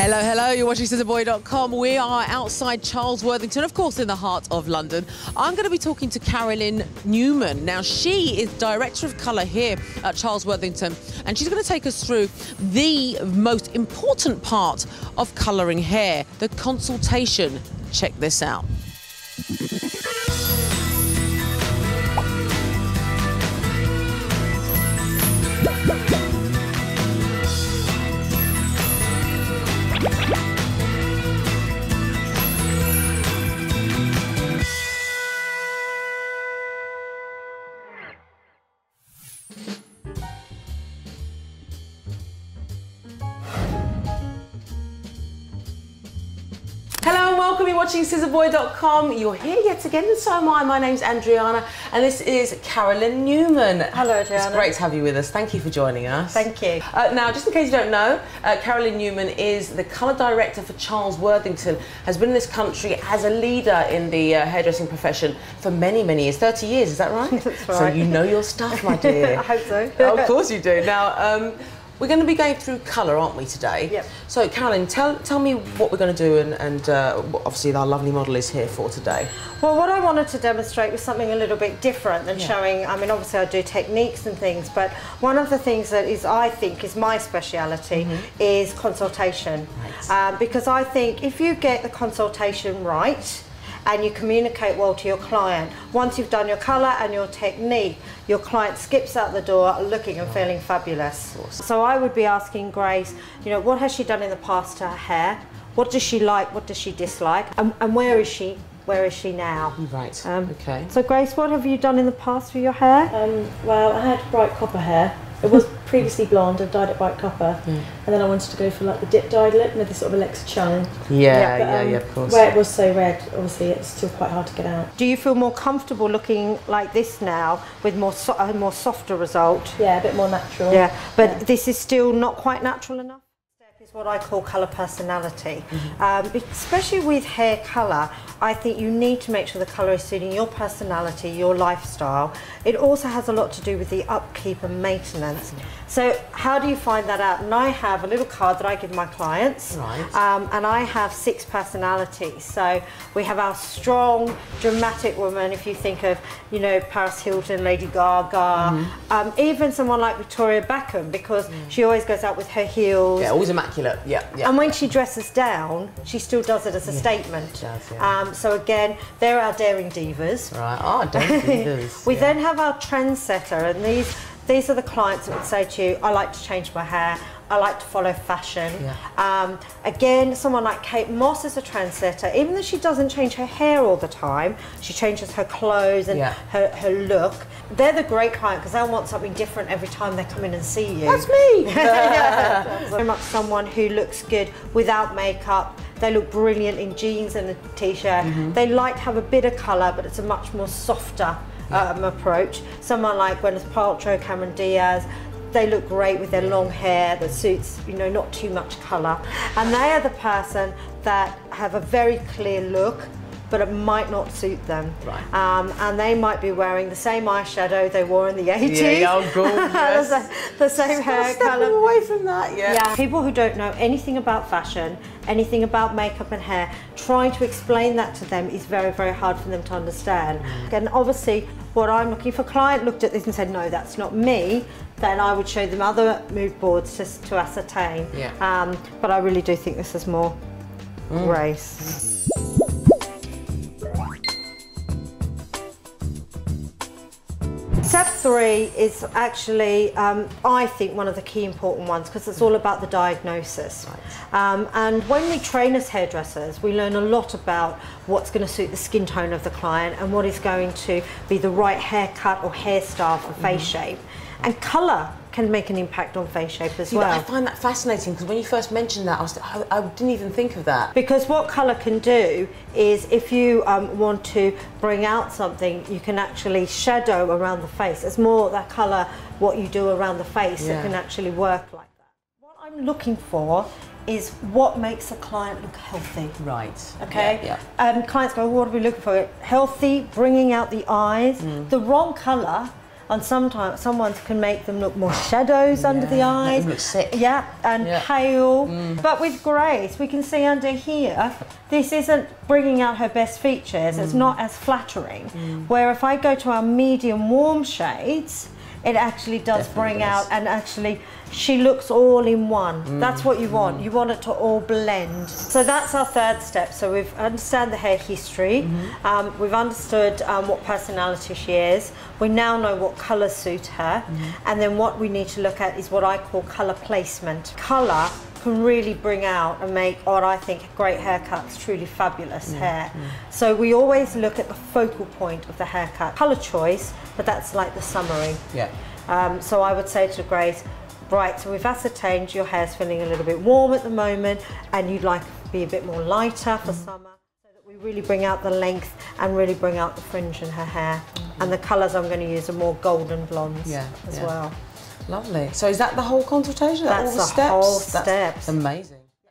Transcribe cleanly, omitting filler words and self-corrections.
Hello, hello, you're watching Scissorboy.com. We are outside Charles Worthington, of course, in the heart of London. I'm going to be talking to Carolyn Newman. Now, she is Director of Colour here at Charles Worthington, and she's going to take us through the most important part of colouring hair, the consultation. Check this out. Watching Scissorboy.com. You're here yet again, and so am I. My name's Adriana, and this is Carolyn Newman. Hello, Adriana. It's great to have you with us. Thank you for joining us. Thank you. Now, just in case you don't know, Carolyn Newman is the colour director for Charles Worthington, has been in this country as a leader in the hairdressing profession for many, many years. 30 years, is that right? That's right. So you know your stuff, my dear. I hope so. Of course you do. Now, we're going to be going through colour, aren't we, today? Yep. So, Carolyn, tell me what we're going to do, and obviously our lovely model is here for today. Well, what I wanted to demonstrate was something a little bit different than showing. I mean, obviously I do techniques and things, but one of the things that is, I think, is my speciality is consultation. Right. Because I think if you get the consultation right, and you communicate well to your client. Once you've done your colour and your technique, your client skips out the door looking and feeling fabulous. Awesome. So I would be asking Grace, you know, what has she done in the past to her hair? What does she like? What does she dislike? And where is she? Where is she now? Right. Okay. So Grace, what have you done in the past for your hair? Well, I had bright copper hair. It was previously blonde. I dyed it bright copper, and then I wanted to go for like the dip dyed lip with this sort of Alexa Chung. Yeah, of course. Where it was so red, obviously, it's still quite hard to get out. Do you feel more comfortable looking like this now with more softer result? Yeah, a bit more natural. Yeah, but this is still not quite natural enough. Is what I call colour personality. Especially with hair colour, I think you need to make sure the colour is suiting your personality, your lifestyle. It also has a lot to do with the upkeep and maintenance. So how do you find that out? And I have a little card that I give my clients, and I have 6 personalities. So we have our strong, dramatic woman. If you think of, you know, Paris Hilton, Lady Gaga, even someone like Victoria Beckham, because she always goes out with her heels. Yeah, always a match. Yeah. And when she dresses down, she still does it as a statement. She does, so again, they're our daring divas. Right, daring divas. We then have our trendsetter, and these are the clients that would say to you, I like to change my hair, I like to follow fashion. Yeah. Again, someone like Kate Moss is a trendsetter. Even though she doesn't change her hair all the time, she changes her clothes and her look. They're the great client because they'll want something different every time they come in and see you. That's me! That's very much someone who looks good without makeup. They look brilliant in jeans and a t-shirt. They like to have a bit of colour, but it's a much more softer approach. Someone like Gwyneth Paltrow, Cameron Diaz, they look great with their long hair, the suits, you know, not too much colour. And they are the person that have a very clear look, but it might not suit them. Right. And they might be wearing the same eyeshadow they wore in the 80s. Yeah, oh, gorgeous. the same hair colour. Away from that, yeah. People who don't know anything about fashion, anything about makeup and hair, trying to explain that to them is very, very hard for them to understand. And obviously, what I'm looking for, client looked at this and said, no, that's not me. Then I would show them other mood boards just to ascertain. Yeah. But I really do think this is more Grace. Step 3 is actually, I think, one of the key important ones because it's all about the diagnosis. Right. And when we train as hairdressers, we learn a lot about what's going to suit the skin tone of the client and what is going to be the right haircut or hairstyle for face shape. And colour can make an impact on face shape as well. I find that fascinating because when you first mentioned that, I didn't even think of that. Because what colour can do is if you want to bring out something, you can actually shadow around the face. It's more that colour, what you do around the face, that can actually work like that. What I'm looking for is what makes a client look healthy. Right. Okay? Clients go, what are we looking for? Healthy, bringing out the eyes, the wrong colour and sometimes someone can make them look more shadows under the eyes. Look sick. Yeah, and pale. Mm. But with Grace, we can see under here, this isn't bringing out her best features. It's not as flattering. Mm. Where if I go to our medium warm shades, it actually does bring out, and actually she looks all in one. Mm. That's what you want. You want it to all blend. So that's our third step. So we've understand the hair history. Mm-hmm. We've understood what personality she is. We now know what colours suit her. Mm-hmm. And then what we need to look at is what I call colour placement. Colour can really bring out and make what I think great haircuts, truly fabulous hair. Mm. So we always look at the focal point of the haircut. Colour choice, but that's like the summary. Yeah. So I would say to Grace, right, so we've ascertained your hair's feeling a little bit warm at the moment and you'd like to be a bit more lighter for summer, so that we really bring out the length and really bring out the fringe in her hair. Mm-hmm. And the colours I'm going to use are more golden blondes as well. Lovely. So is that the whole consultation? That's the whole steps? That's amazing.